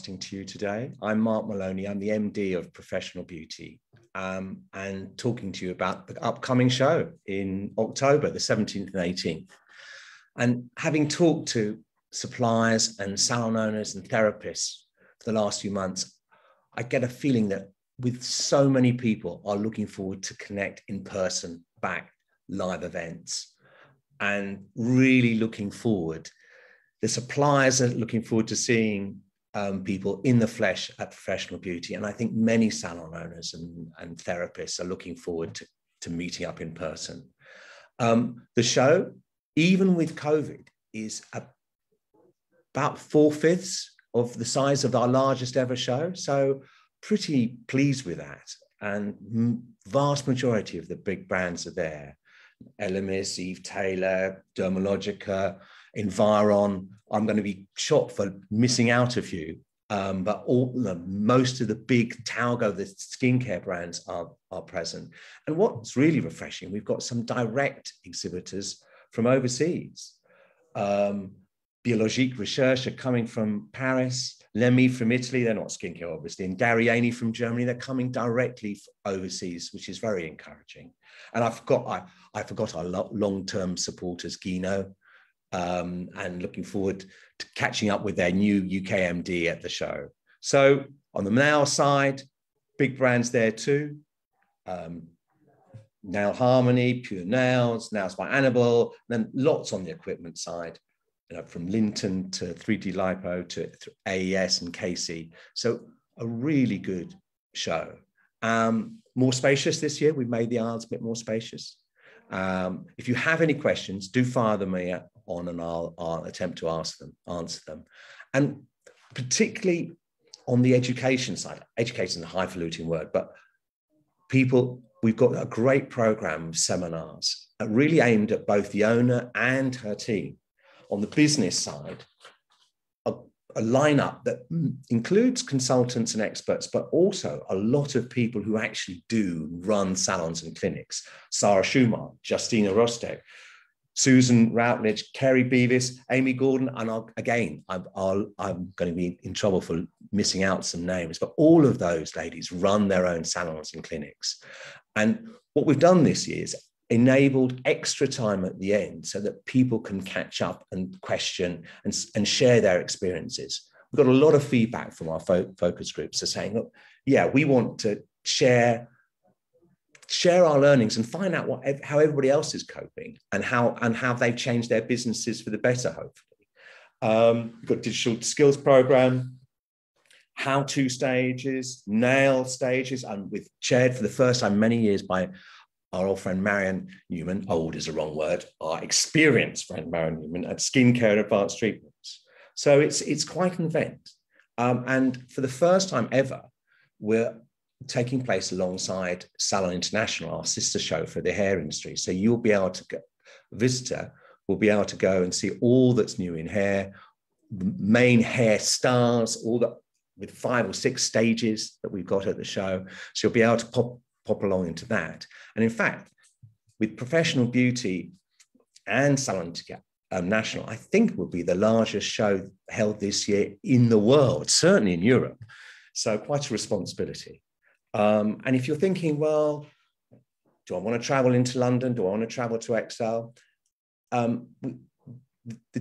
To you today. I'm Mark Moloney. I'm the MD of Professional Beauty and talking to you about the upcoming show in October, the 17th and 18th. And having talked to suppliers and salon owners and therapists for the last few months, I get a feeling that with so many people are looking forward to connect in person, back live events, and really looking forward. The suppliers are looking forward to seeing people in the flesh at Professional Beauty. And I think many salon owners and therapists are looking forward to meeting up in person. The show, even with COVID, is about 4/5 of the size of our largest ever show. So pretty pleased with that. And vast majority of the big brands are there. Elemis, Eve Taylor, Dermalogica, Environ. I'm going to be shot for missing out a few, but most of the big Talgo, the skincare brands are present. And what's really refreshing, we've got some direct exhibitors from overseas. Biologique Recherche are coming from Paris, Lemmi from Italy, they're not skincare obviously, and Gariani from Germany, they're coming directly overseas, which is very encouraging. And I forgot our long-term supporters, Guino, and looking forward to catching up with their new UK MD at the show. So on the Nail side, big brands there too. Nail Harmony, Pure Nails, Nails by Annabelle, and then lots on the equipment side, you know, from Linton to 3D Lipo to AES and KC. So a really good show. More spacious this year. We've made the aisles a bit more spacious. If you have any questions, do fire them on and I'll attempt to answer them. And particularly on the education side, education is a highfalutin word, but people, we've got a great program of seminars really aimed at both the owner and her team. On the business side, a lineup that includes consultants and experts, but also a lot of people who actually do run salons and clinics. Sarah Schumann, Justina Rostec, Susan Routledge, Kerry Beavis, Amy Gordon, and I'm going to be in trouble for missing out some names, but all of those ladies run their own salons and clinics. And what we've done this year is enabled extra time at the end so that people can catch up and question and share their experiences. We've got a lot of feedback from our focus groups are saying, look, yeah, we want to share our learnings and find out how everybody else is coping and how they've changed their businesses for the better, hopefully. We've got digital skills program, how-to stages, nail stages, and with chaired for the first time many years by our old friend Marian Newman, old is the wrong word, our experienced friend Marian Newman at Skincare and Advanced Treatments. So it's quite an event. And for the first time ever, we're taking place alongside Salon International, our sister show for the hair industry. So you'll be able to go, visitor will be able to go and see all that's new in hair, main hair stars, all that with 5 or 6 stages that we've got at the show. So you'll be able to pop along into that. And in fact, with Professional Beauty and Salon National, I think will be the largest show held this year in the world, certainly in Europe. So quite a responsibility. And if you're thinking, well, do I want to travel into London? Do I want to travel to Excel? The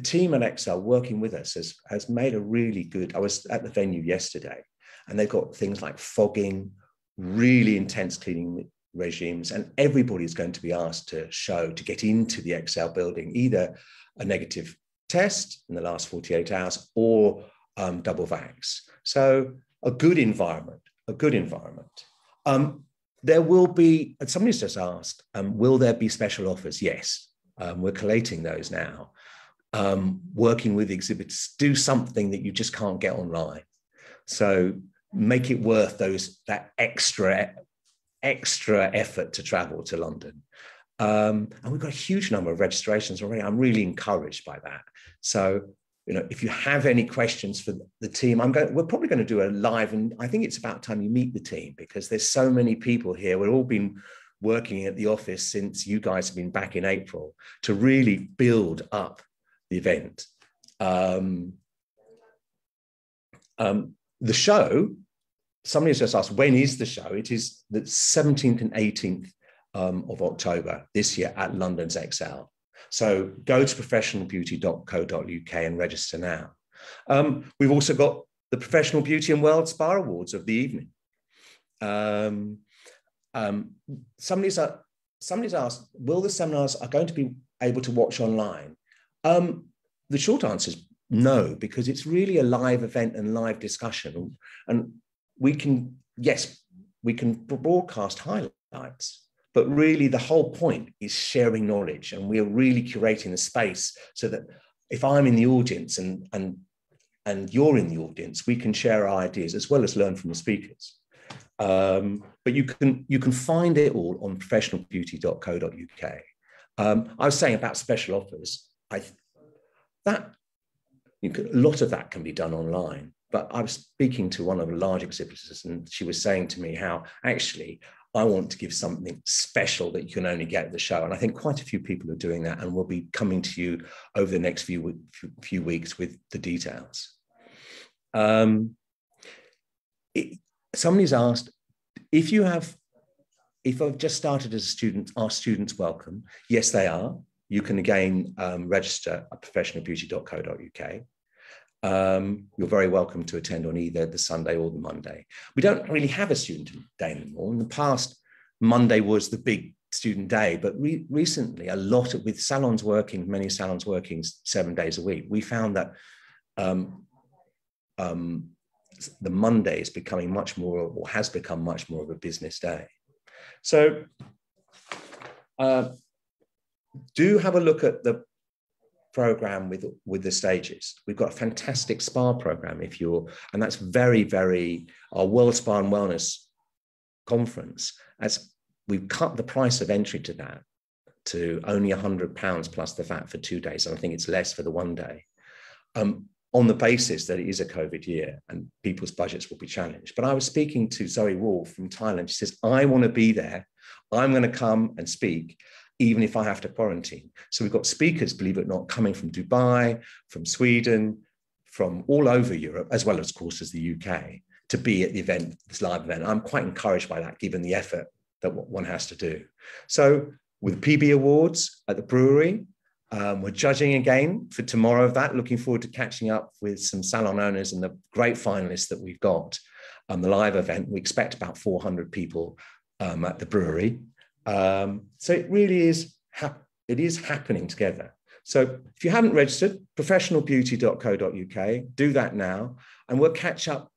team at Excel working with us has made a really good, I was at the venue yesterday and they've got things like fogging, really intense cleaning regimes, and everybody's going to be asked to get into the Excel building, either a negative test in the last 48 hours or double vax. So a good environment. There will be, and somebody's just asked, will there be special offers? Yes, we're collating those now. Working with exhibitors, do something that you just can't get online. So make it worth that extra effort to travel to London. And we've got a huge number of registrations already. I'm really encouraged by that. So, you know, if you have any questions for the team, we're probably going to do a live, and I think it's about time you meet the team because there's so many people here. We've all been working at the office since you guys have been back in April to really build up the event. The show, somebody has just asked, when is the show? It is the 17th and 18th of October this year at London's Excel. So go to professionalbeauty.co.uk and register now. We've also got the Professional Beauty and World Spa Awards of the evening. Somebody's asked, will the seminars are going to be able to watch online? The short answer is no, because it's really a live event and live discussion. And we can, yes, we can broadcast highlights, but really the whole point is sharing knowledge. And we are really curating the space so that if I'm in the audience and you're in the audience, we can share our ideas as well as learn from the speakers. But you can find it all on professionalbeauty.co.uk. I was saying about special offers. A lot of that can be done online. But I was speaking to one of the large exhibitors, and she was saying to me how actually I want to give something special that you can only get at the show. And I think quite a few people are doing that, and we'll be coming to you over the next few weeks with the details. Somebody's asked, if I've just started as a student, are students welcome? Yes, they are. You can again register at professionalbeauty.co.uk. You're very welcome to attend on either the Sunday or the Monday. We don't really have a student day anymore. In the past, Monday was the big student day, but recently, with salons working, many salons working 7 days a week, we found that the Monday is becoming much more, or has become much more, of a business day. So do have a look at the program with the stages. We've got a fantastic spa program and that's our World Spa and Wellness conference. As we've cut the price of entry to that to only £100 plus the VAT for 2 days, and I think it's less for the 1 day. On the basis that it is a COVID year and people's budgets will be challenged. But I was speaking to Zoe Wolf from Thailand. She says, I want to be there. I'm going to come and speak, even if I have to quarantine. So we've got speakers, believe it or not, coming from Dubai, from Sweden, from all over Europe, as well, of course, as the UK, to be at the event, this live event. I'm quite encouraged by that, given the effort that one has to do. So with PB Awards at the brewery, we're judging again for tomorrow of that, looking forward to catching up with some salon owners and the great finalists that we've got on the live event. We expect about 400 people at the brewery. So it really is, happening together. So if you haven't registered, professionalbeauty.co.uk, do that now, and we'll catch up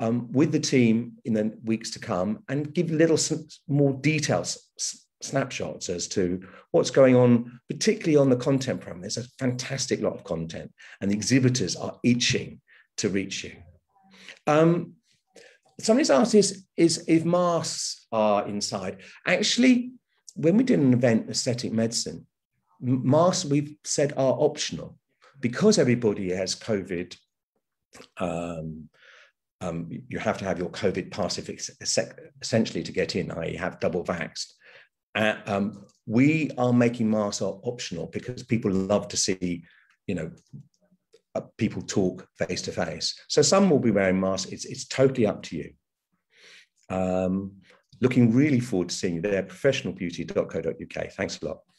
with the team in the weeks to come and give little more details, snapshots as to what's going on, particularly on the content program. There's a fantastic lot of content, and the exhibitors are itching to reach you. Somebody's asked is if masks are inside. Actually, when we did an event, aesthetic medicine, masks we've said are optional because everybody has COVID. You have to have your COVID pass if it's essentially to get in, i.e. have double vaxxed. We are making masks optional because people love to see, people talk face to face. So some will be wearing masks. It's totally up to you. Looking really forward to seeing you there, professionalbeauty.co.uk. Thanks a lot.